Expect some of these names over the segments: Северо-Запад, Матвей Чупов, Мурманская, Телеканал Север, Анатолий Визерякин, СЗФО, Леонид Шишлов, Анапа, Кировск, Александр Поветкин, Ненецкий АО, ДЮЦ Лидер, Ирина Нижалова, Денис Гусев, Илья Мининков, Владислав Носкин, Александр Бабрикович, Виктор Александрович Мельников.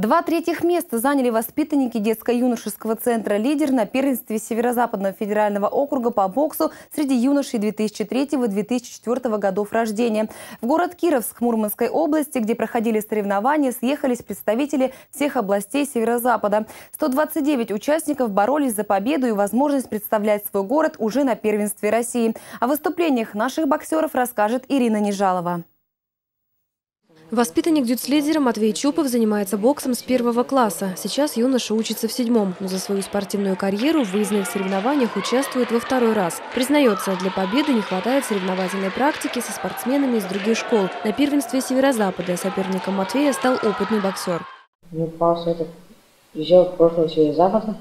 Два третьих места заняли воспитанники детско-юношеского центра «Лидер» на первенстве Северо-Западного федерального округа по боксу среди юношей 2003-2004 годов рождения. В город Кировск Мурманской области, где проходили соревнования, съехались представители всех областей Северо-Запада. 129 участников боролись за победу и возможность представлять свой город уже на первенстве России. О выступлениях наших боксеров расскажет Ирина Нижалова. Воспитанник ДЮЦ Лидера Матвей Чупов занимается боксом с первого класса. Сейчас юноша учится в седьмом, но за свою спортивную карьеру в выездных соревнованиях участвует во второй раз. Признается, для победы не хватает соревновательной практики со спортсменами из других школ. На первенстве Северо-Запада соперником Матвея стал опытный боксер. Мне попался этот призер прошлого Северо-Запада.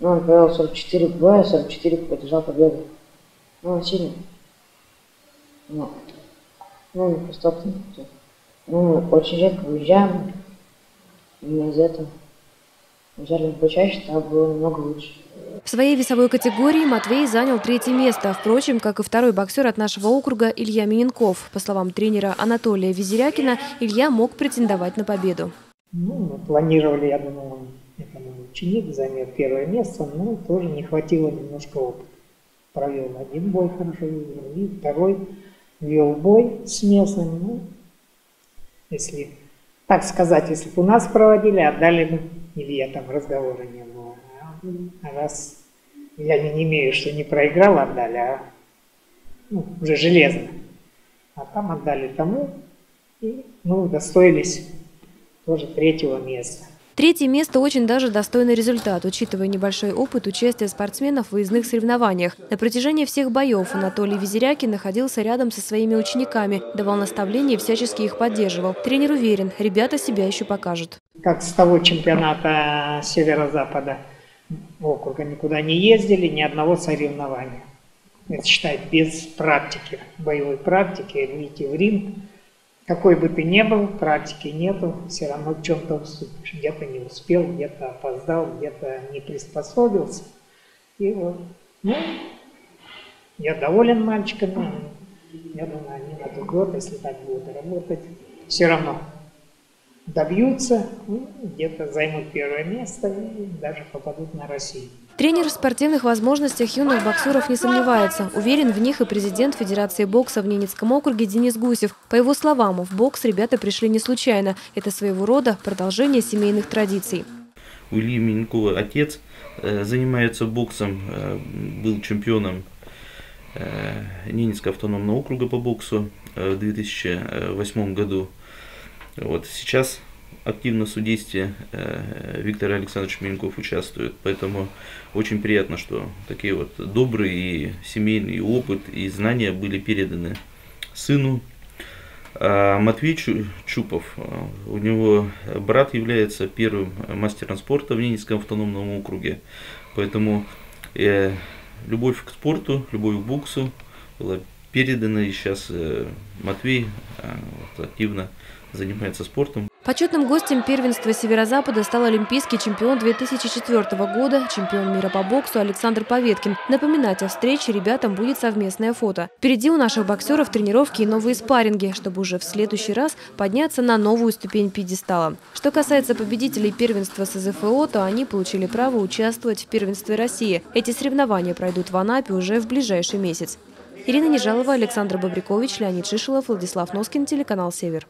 Он провел 44 боя, 44 поддержал победу. Он сильный. Он просто... Мы очень редко уезжаем, именно из-за этого уезжали почаще, там было намного лучше. В своей весовой категории Матвей занял третье место, впрочем, как и второй боксер от нашего округа Илья Мининков. По словам тренера Анатолия Визерякина, Илья мог претендовать на победу. Ну, мы планировали, я думал, он, это мой ученик, занял первое место, но тоже не хватило немножко опыта. Провел один бой хорошо, и второй вел бой с местным, ну, если, так сказать, если бы у нас проводили, отдали бы, или я там разговора не было. А раз я не имею, что не проиграл, отдали, а ну, уже железно. А там отдали тому и, ну, удостоились тоже третьего места. Третье место – очень даже достойный результат, учитывая небольшой опыт участия спортсменов в выездных соревнованиях. На протяжении всех боев Анатолий Визерякин находился рядом со своими учениками, давал наставления и всячески их поддерживал. Тренер уверен, ребята себя еще покажут. Как с того чемпионата Северо-Запада округа никуда не ездили, ни одного соревнования. Это, считай, без практики, боевой практики, выйти в ринг. Какой бы ты ни был, практики нету, все равно в чем-то уступишь. Где-то не успел, где-то опоздал, где-то не приспособился. И вот, ну, я доволен мальчиками. Я думаю, они на этот год, если так будут работать, все равно добьются, где-то займут первое место и даже попадут на Россию. Тренер в спортивных возможностях юных боксеров не сомневается. Уверен в них и президент Федерации бокса в Ненецком округе Денис Гусев. По его словам, в бокс ребята пришли не случайно. Это своего рода продолжение семейных традиций. У Ильи Мининкова отец занимается боксом, был чемпионом Ненецкого автономного округа по боксу в 2008 году. Вот сейчас активно в судействе Виктор Александрович Мельников участвует, поэтому очень приятно, что такие вот добрые и семейный опыт и знания были переданы сыну. А Матвей Чупов, у него брат является первым мастером спорта в Ненецком автономном округе, поэтому любовь к спорту, любовь к боксу была передана, и сейчас Матвей активно занимается спортом. Почетным гостем первенства Северо-Запада стал олимпийский чемпион 2004 года, чемпион мира по боксу Александр Поветкин. Напоминать о встрече ребятам будет совместное фото. Впереди у наших боксеров тренировки и новые спарринги, чтобы уже в следующий раз подняться на новую ступень пьедестала. Что касается победителей первенства СЗФО, то они получили право участвовать в первенстве России. Эти соревнования пройдут в Анапе уже в ближайший месяц. Ирина Нижалова, Александр Бабрикович, Леонид Шишлов, Владислав Носкин, телеканал Север.